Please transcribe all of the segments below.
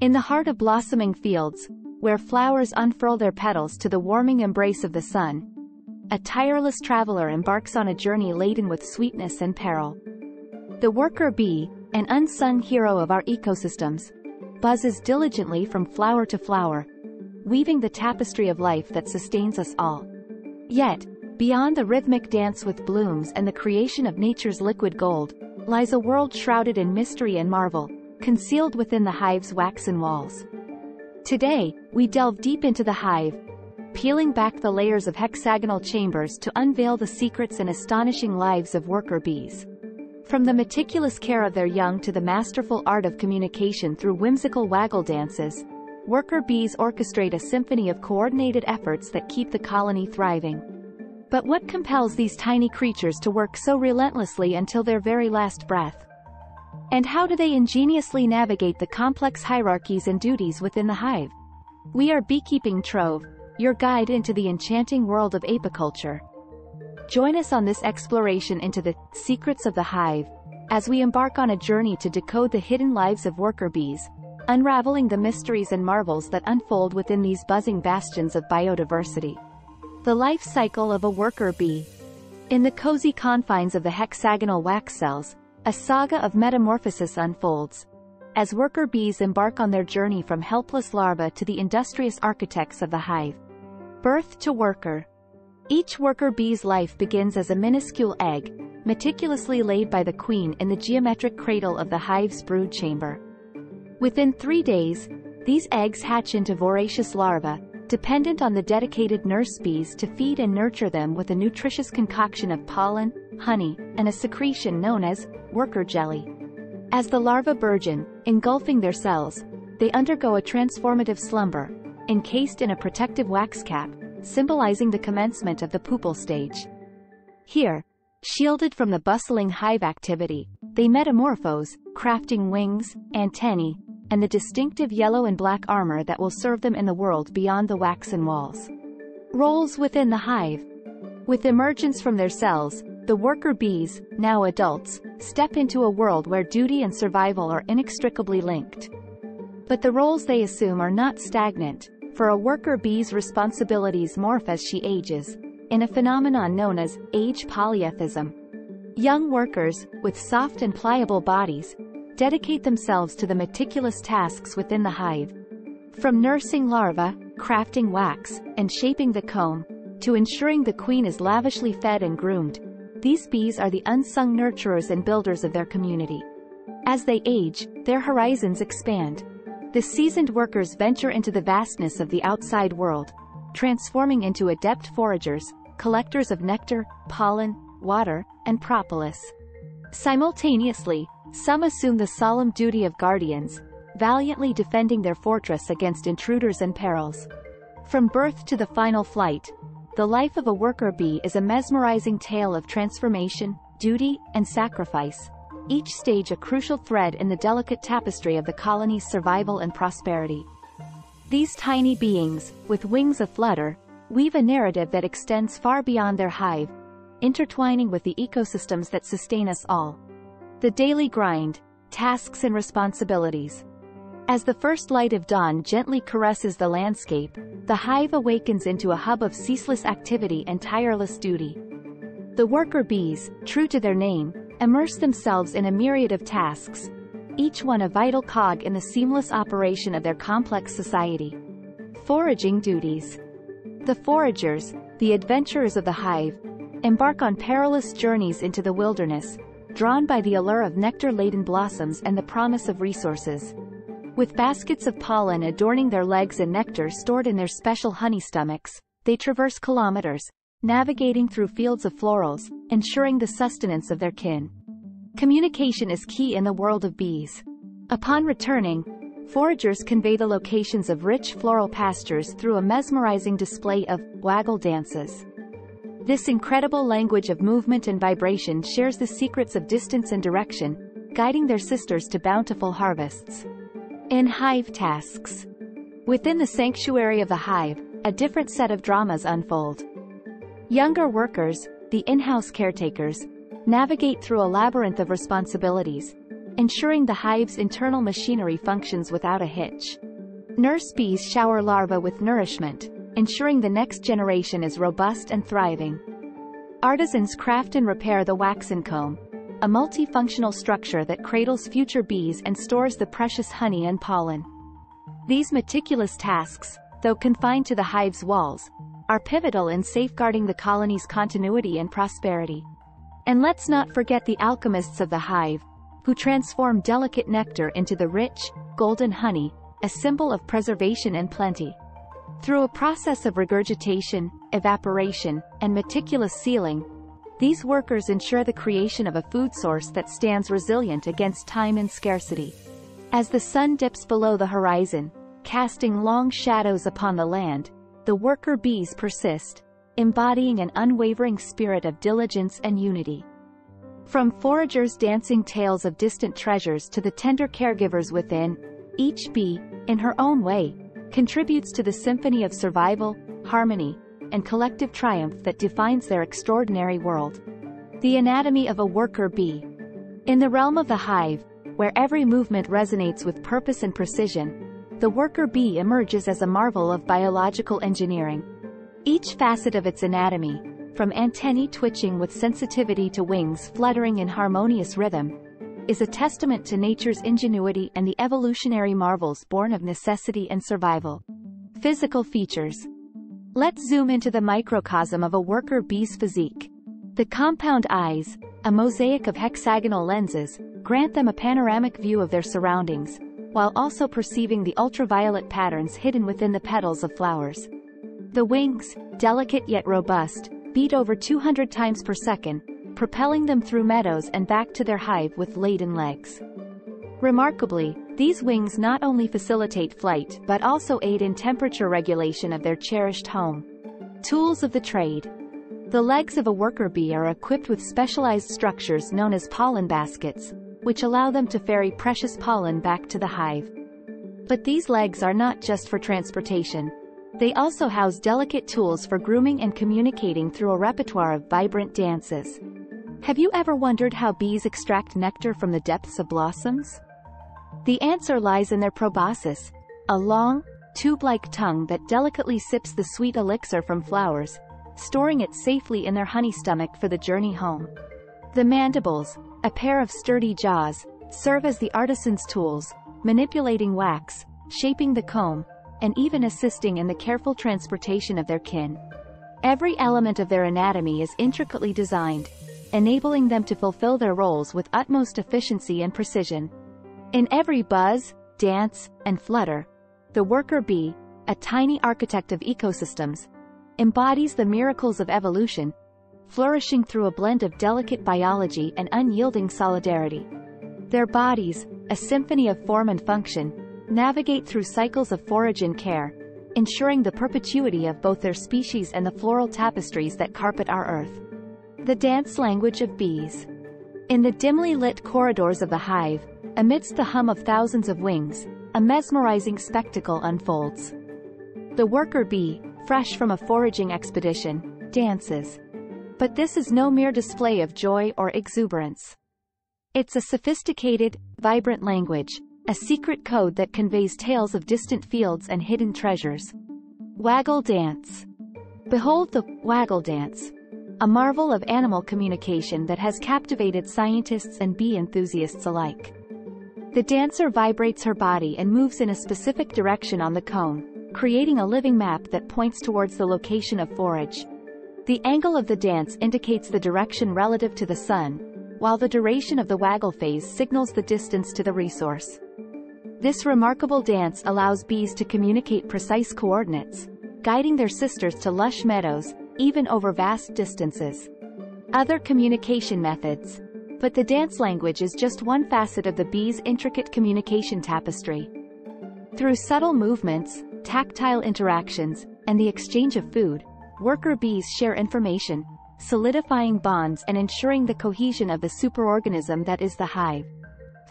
In the heart of blossoming fields, where flowers unfurl their petals to the warming embrace of the sun, a tireless traveler embarks on a journey laden with sweetness and peril. The worker bee, an unsung hero of our ecosystems, buzzes diligently from flower to flower, weaving the tapestry of life that sustains us all. Yet, beyond the rhythmic dance with blooms and the creation of nature's liquid gold, lies a world shrouded in mystery and marvel, concealed within the hive's waxen walls. Today, we delve deep into the hive, peeling back the layers of hexagonal chambers to unveil the secrets and astonishing lives of worker bees. From the meticulous care of their young to the masterful art of communication through whimsical waggle dances, worker bees orchestrate a symphony of coordinated efforts that keep the colony thriving. But what compels these tiny creatures to work so relentlessly until their very last breath? And how do they ingeniously navigate the complex hierarchies and duties within the hive? We are Beekeeping Trove, your guide into the enchanting world of apiculture. Join us on this exploration into the secrets of the hive, as we embark on a journey to decode the hidden lives of worker bees, unraveling the mysteries and marvels that unfold within these buzzing bastions of biodiversity. The life cycle of a worker bee. In the cozy confines of the hexagonal wax cells, a saga of metamorphosis unfolds, as worker bees embark on their journey from helpless larvae to the industrious architects of the hive. Birth to worker. Each worker bee's life begins as a minuscule egg, meticulously laid by the queen in the geometric cradle of the hive's brood chamber. Within 3 days, these eggs hatch into voracious larvae, dependent on the dedicated nurse bees to feed and nurture them with a nutritious concoction of pollen, honey, and a secretion known as worker jelly. As the larvae burgeon, engulfing their cells, they undergo a transformative slumber, encased in a protective wax cap, symbolizing the commencement of the pupal stage. Here, shielded from the bustling hive activity, they metamorphose, crafting wings, antennae, and the distinctive yellow and black armor that will serve them in the world beyond the waxen walls. Roles within the hive. With emergence from their cells, the worker bees, now adults, step into a world where duty and survival are inextricably linked. But the roles they assume are not stagnant, for a worker bee's responsibilities morph as she ages, in a phenomenon known as age polyethism. Young workers, with soft and pliable bodies, dedicate themselves to the meticulous tasks within the hive. From nursing larvae, crafting wax, and shaping the comb, to ensuring the queen is lavishly fed and groomed, these bees are the unsung nurturers and builders of their community. As they age, their horizons expand. The seasoned workers venture into the vastness of the outside world, transforming into adept foragers, collectors of nectar, pollen, water, and propolis. Simultaneously, some assume the solemn duty of guardians, valiantly defending their fortress against intruders and perils. From birth to the final flight, the life of a worker bee is a mesmerizing tale of transformation, duty, and sacrifice, each stage a crucial thread in the delicate tapestry of the colony's survival and prosperity. These tiny beings, with wings aflutter, weave a narrative that extends far beyond their hive, intertwining with the ecosystems that sustain us all. The daily grind, tasks and responsibilities. As the first light of dawn gently caresses the landscape, the hive awakens into a hub of ceaseless activity and tireless duty. The worker bees, true to their name, immerse themselves in a myriad of tasks, each one a vital cog in the seamless operation of their complex society. Foraging duties. The foragers, the adventurers of the hive, embark on perilous journeys into the wilderness, drawn by the allure of nectar-laden blossoms and the promise of resources. With baskets of pollen adorning their legs and nectar stored in their special honey stomachs, they traverse kilometers, navigating through fields of florals, ensuring the sustenance of their kin. Communication is key in the world of bees. Upon returning, foragers convey the locations of rich floral pastures through a mesmerizing display of waggle dances. This incredible language of movement and vibration shares the secrets of distance and direction, guiding their sisters to bountiful harvests. In hive tasks. Within the sanctuary of the hive, a different set of dramas unfold. Younger workers, the in-house caretakers, navigate through a labyrinth of responsibilities, ensuring the hive's internal machinery functions without a hitch. Nurse bees shower larvae with nourishment, ensuring the next generation is robust and thriving. Artisans craft and repair the waxen comb, a multifunctional structure that cradles future bees and stores the precious honey and pollen. These meticulous tasks, though confined to the hive's walls, are pivotal in safeguarding the colony's continuity and prosperity. And let's not forget the alchemists of the hive, who transform delicate nectar into the rich, golden honey, a symbol of preservation and plenty. Through a process of regurgitation, evaporation, and meticulous sealing, these workers ensure the creation of a food source that stands resilient against time and scarcity. As the sun dips below the horizon, casting long shadows upon the land, the worker bees persist, embodying an unwavering spirit of diligence and unity. From foragers dancing tales of distant treasures to the tender caregivers within, each bee, in her own way, contributes to the symphony of survival, harmony, and collective triumph that defines their extraordinary world. The anatomy of a worker bee. In the realm of the hive, where every movement resonates with purpose and precision, the worker bee emerges as a marvel of biological engineering. Each facet of its anatomy, from antennae twitching with sensitivity to wings fluttering in harmonious rhythm, is a testament to nature's ingenuity and the evolutionary marvels born of necessity and survival. Physical features. Let's zoom into the microcosm of a worker bee's physique. The compound eyes, a mosaic of hexagonal lenses, grant them a panoramic view of their surroundings, while also perceiving the ultraviolet patterns hidden within the petals of flowers. The wings, delicate yet robust, beat over 200 times per second, propelling them through meadows and back to their hive with laden legs. Remarkably, these wings not only facilitate flight but also aid in temperature regulation of their cherished home. Tools of the trade. The legs of a worker bee are equipped with specialized structures known as pollen baskets, which allow them to ferry precious pollen back to the hive. But these legs are not just for transportation. They also house delicate tools for grooming and communicating through a repertoire of vibrant dances. Have you ever wondered how bees extract nectar from the depths of blossoms? The answer lies in their proboscis, a long, tube-like tongue that delicately sips the sweet elixir from flowers, storing it safely in their honey stomach for the journey home. The mandibles, a pair of sturdy jaws, serve as the artisan's tools, manipulating wax, shaping the comb, and even assisting in the careful transportation of their kin. Every element of their anatomy is intricately designed, enabling them to fulfill their roles with utmost efficiency and precision. In every buzz, dance, and flutter, the worker bee, a tiny architect of ecosystems, embodies the miracles of evolution, flourishing through a blend of delicate biology and unyielding solidarity. Their bodies, a symphony of form and function, navigate through cycles of forage and care, ensuring the perpetuity of both their species and the floral tapestries that carpet our earth. The dance language of bees. In the dimly lit corridors of the hive, amidst the hum of thousands of wings, a mesmerizing spectacle unfolds. The worker bee, fresh from a foraging expedition, dances. But this is no mere display of joy or exuberance. It's a sophisticated, vibrant language, a secret code that conveys tales of distant fields and hidden treasures. Waggle dance. Behold the waggle dance, a marvel of animal communication that has captivated scientists and bee enthusiasts alike. The dancer vibrates her body and moves in a specific direction on the comb, creating a living map that points towards the location of forage. The angle of the dance indicates the direction relative to the sun, while the duration of the waggle phase signals the distance to the resource. This remarkable dance allows bees to communicate precise coordinates, guiding their sisters to lush meadows, even over vast distances. Other communication methods. But the dance language is just one facet of the bee's intricate communication tapestry. Through subtle movements, tactile interactions, and the exchange of food, worker bees share information, solidifying bonds and ensuring the cohesion of the superorganism that is the hive.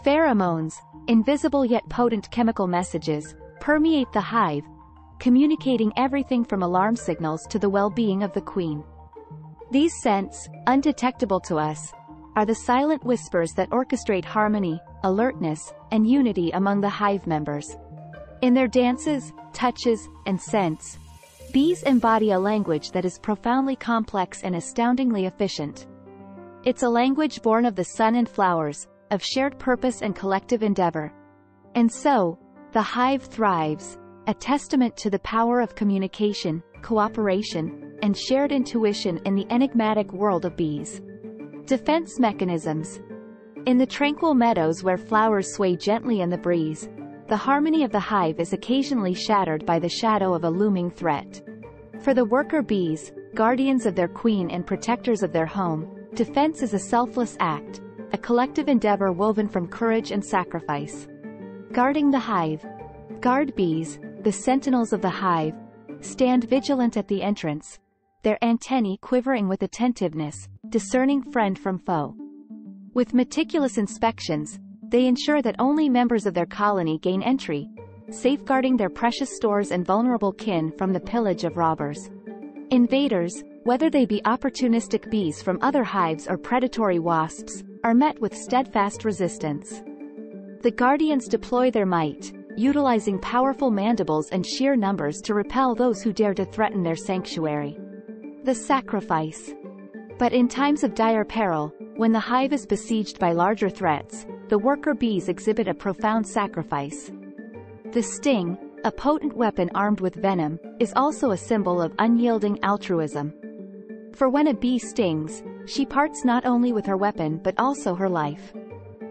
Pheromones, invisible yet potent chemical messages, permeate the hive, communicating everything from alarm signals to the well-being of the queen. These scents, undetectable to us, are the silent whispers that orchestrate harmony, alertness, and unity among the hive members. In their dances, touches, and scents, bees embody a language that is profoundly complex and astoundingly efficient. It's a language born of the sun and flowers, of shared purpose and collective endeavor. And so, the hive thrives, a testament to the power of communication, cooperation, and shared intuition in the enigmatic world of bees. Defense mechanisms. In the tranquil meadows where flowers sway gently in the breeze, the harmony of the hive is occasionally shattered by the shadow of a looming threat. For the worker bees, guardians of their queen and protectors of their home, defense is a selfless act, a collective endeavor woven from courage and sacrifice. Guarding the hive. Guard bees, the sentinels of the hive, stand vigilant at the entrance, their antennae quivering with attentiveness, discerning friend from foe. With meticulous inspections, they ensure that only members of their colony gain entry, safeguarding their precious stores and vulnerable kin from the pillage of robbers. Invaders, whether they be opportunistic bees from other hives or predatory wasps, are met with steadfast resistance. The guardians deploy their might, utilizing powerful mandibles and sheer numbers to repel those who dare to threaten their sanctuary. The sacrifice. But in times of dire peril, when the hive is besieged by larger threats, the worker bees exhibit a profound sacrifice. The sting, a potent weapon armed with venom, is also a symbol of unyielding altruism. For when a bee stings, she parts not only with her weapon but also her life.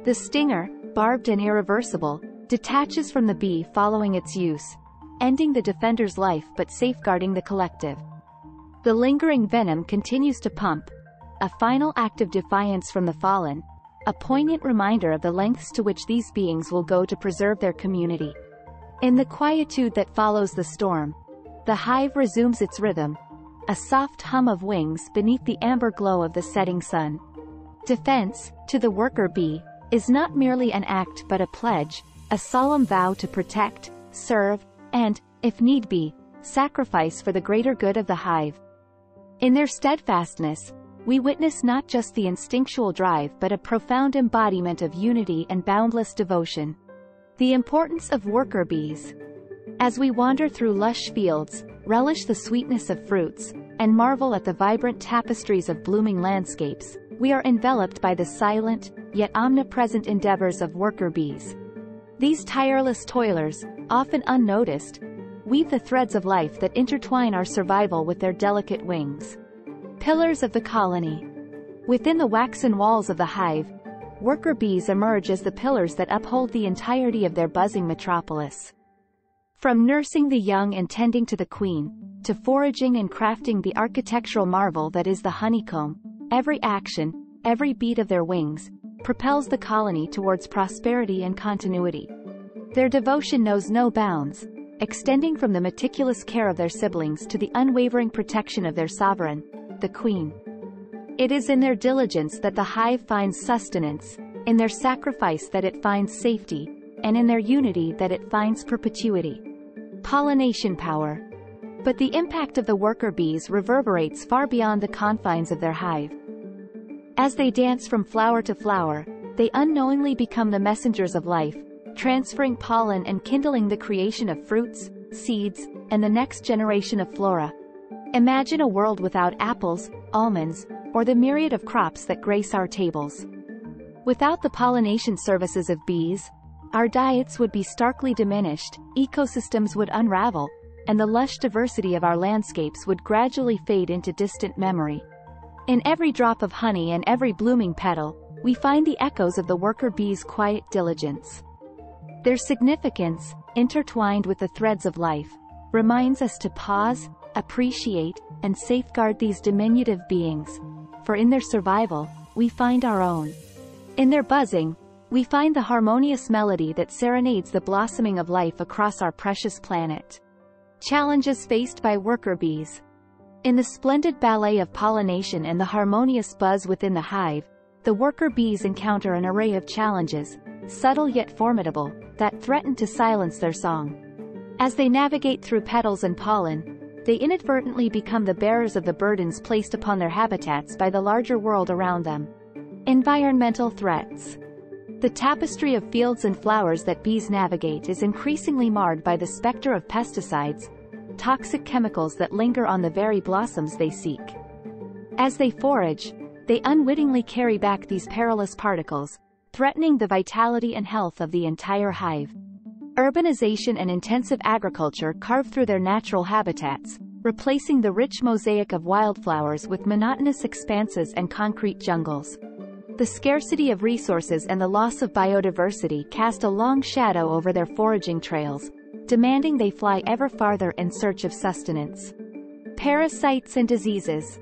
The stinger, barbed and irreversible, detaches from the bee following its use, ending the defender's life but safeguarding the collective. The lingering venom continues to pump, a final act of defiance from the fallen, a poignant reminder of the lengths to which these beings will go to preserve their community. In the quietude that follows the storm, the hive resumes its rhythm, a soft hum of wings beneath the amber glow of the setting sun. Defense, to the worker bee, is not merely an act but a pledge, a solemn vow to protect, serve, and, if need be, sacrifice for the greater good of the hive. In their steadfastness, we witness not just the instinctual drive but a profound embodiment of unity and boundless devotion. The importance of worker bees. As we wander through lush fields, relish the sweetness of fruits, and marvel at the vibrant tapestries of blooming landscapes, we are enveloped by the silent, yet omnipresent endeavors of worker bees. These tireless toilers, often unnoticed, weave the threads of life that intertwine our survival with their delicate wings. Pillars of the colony. Within the waxen walls of the hive, worker bees emerge as the pillars that uphold the entirety of their buzzing metropolis. From nursing the young and tending to the queen, to foraging and crafting the architectural marvel that is the honeycomb, every action, every beat of their wings, propels the colony towards prosperity and continuity. Their devotion knows no bounds, extending from the meticulous care of their siblings to the unwavering protection of their sovereign, the queen. It is in their diligence that the hive finds sustenance, in their sacrifice that it finds safety, and in their unity that it finds perpetuity. Pollination power. But the impact of the worker bees reverberates far beyond the confines of their hive. As they dance from flower to flower, they unknowingly become the messengers of life, transferring pollen and kindling the creation of fruits, seeds, and the next generation of flora. Imagine a world without apples, almonds, or the myriad of crops that grace our tables. Without the pollination services of bees, our diets would be starkly diminished, ecosystems would unravel, and the lush diversity of our landscapes would gradually fade into distant memory. In every drop of honey and every blooming petal, we find the echoes of the worker bees' quiet diligence. Their significance, intertwined with the threads of life, reminds us to pause, appreciate, and safeguard these diminutive beings, for in their survival, we find our own. In their buzzing, we find the harmonious melody that serenades the blossoming of life across our precious planet. Challenges faced by worker bees. In the splendid ballet of pollination and the harmonious buzz within the hive, the worker bees encounter an array of challenges, subtle yet formidable, that threaten to silence their song. As they navigate through petals and pollen, they inadvertently become the bearers of the burdens placed upon their habitats by the larger world around them. Environmental threats. The tapestry of fields and flowers that bees navigate is increasingly marred by the specter of pesticides, toxic chemicals that linger on the very blossoms they seek. As they forage, they unwittingly carry back these perilous particles, threatening the vitality and health of the entire hive. Urbanization and intensive agriculture carve through their natural habitats, replacing the rich mosaic of wildflowers with monotonous expanses and concrete jungles. The scarcity of resources and the loss of biodiversity cast a long shadow over their foraging trails, demanding they fly ever farther in search of sustenance. Parasites and diseases.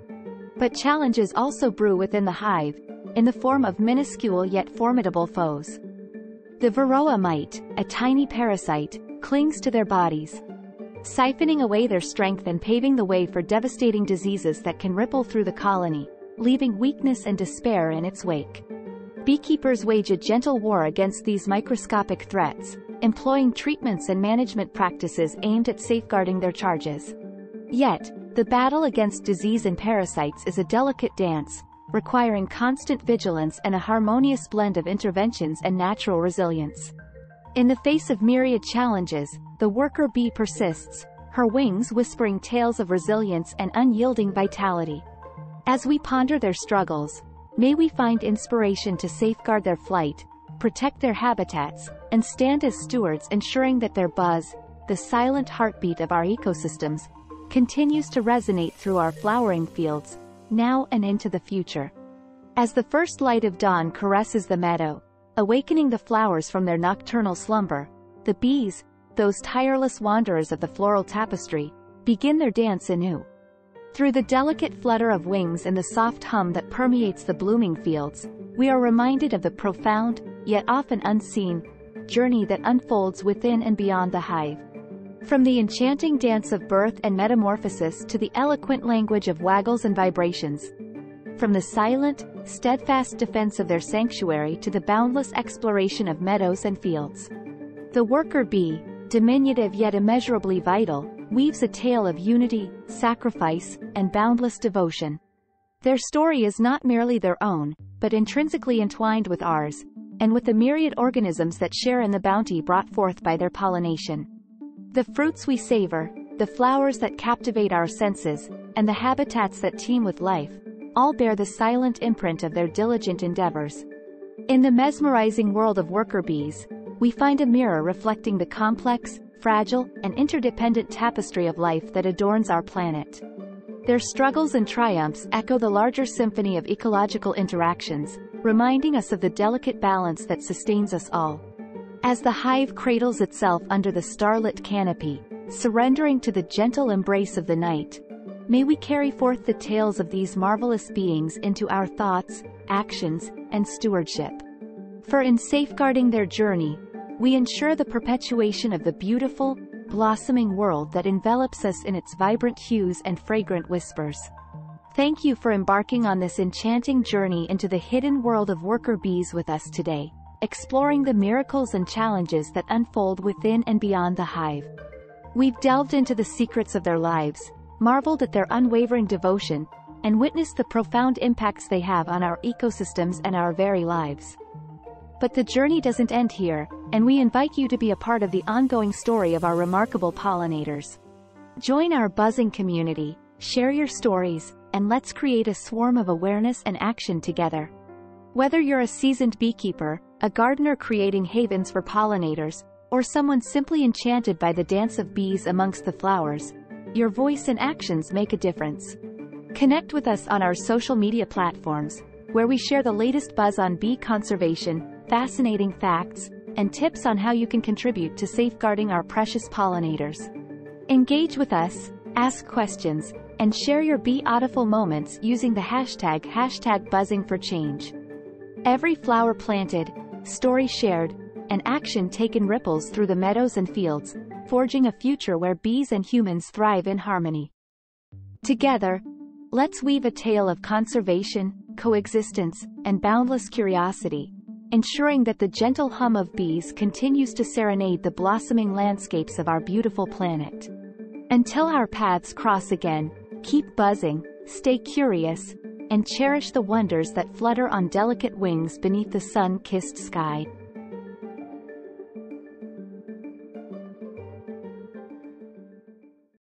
But challenges also brew within the hive, in the form of minuscule yet formidable foes. The varroa mite, a tiny parasite, clings to their bodies, siphoning away their strength and paving the way for devastating diseases that can ripple through the colony, leaving weakness and despair in its wake. Beekeepers wage a gentle war against these microscopic threats, employing treatments and management practices aimed at safeguarding their charges. Yet, the battle against disease and parasites is a delicate dance, requiring constant vigilance and a harmonious blend of interventions and natural resilience. In the face of myriad challenges, the worker bee persists, her wings whispering tales of resilience and unyielding vitality. As we ponder their struggles, may we find inspiration to safeguard their flight, protect their habitats, and stand as stewards, ensuring that their buzz, the silent heartbeat of our ecosystems, continues to resonate through our flowering fields, now and into the future. As the first light of dawn caresses the meadow, awakening the flowers from their nocturnal slumber, the bees, those tireless wanderers of the floral tapestry, begin their dance anew. Through the delicate flutter of wings and the soft hum that permeates the blooming fields, we are reminded of the profound, yet often unseen, journey that unfolds within and beyond the hive. From the enchanting dance of birth and metamorphosis to the eloquent language of waggles and vibrations, from the silent, steadfast defense of their sanctuary to the boundless exploration of meadows and fields, the worker bee, diminutive yet immeasurably vital, weaves a tale of unity, sacrifice, and boundless devotion. Their story is not merely their own, but intrinsically entwined with ours, and with the myriad organisms that share in the bounty brought forth by their pollination. The fruits we savor, the flowers that captivate our senses, and the habitats that teem with life, all bear the silent imprint of their diligent endeavors. In the mesmerizing world of worker bees, we find a mirror reflecting the complex, fragile, and interdependent tapestry of life that adorns our planet. Their struggles and triumphs echo the larger symphony of ecological interactions, reminding us of the delicate balance that sustains us all. As the hive cradles itself under the starlit canopy, surrendering to the gentle embrace of the night, may we carry forth the tales of these marvelous beings into our thoughts, actions, and stewardship. For in safeguarding their journey, we ensure the perpetuation of the beautiful, blossoming world that envelops us in its vibrant hues and fragrant whispers. Thank you for embarking on this enchanting journey into the hidden world of worker bees with us today, exploring the miracles and challenges that unfold within and beyond the hive. We've delved into the secrets of their lives, marveled at their unwavering devotion, and witnessed the profound impacts they have on our ecosystems and our very lives. But the journey doesn't end here, and we invite you to be a part of the ongoing story of our remarkable pollinators. Join our buzzing community, share your stories, and let's create a swarm of awareness and action together. Whether you're a seasoned beekeeper, a gardener creating havens for pollinators, or someone simply enchanted by the dance of bees amongst the flowers, your voice and actions make a difference. Connect with us on our social media platforms, where we share the latest buzz on bee conservation, fascinating facts, and tips on how you can contribute to safeguarding our precious pollinators. Engage with us, ask questions, and share your bee-audible moments using the #BuzzingForChange. Every flower planted, story shared, and action taken ripples through the meadows and fields, forging a future where bees and humans thrive in harmony. Together, let's weave a tale of conservation, coexistence, and boundless curiosity, ensuring that the gentle hum of bees continues to serenade the blossoming landscapes of our beautiful planet. Until our paths cross again, keep buzzing, stay curious, and cherish the wonders that flutter on delicate wings beneath the sun-kissed sky.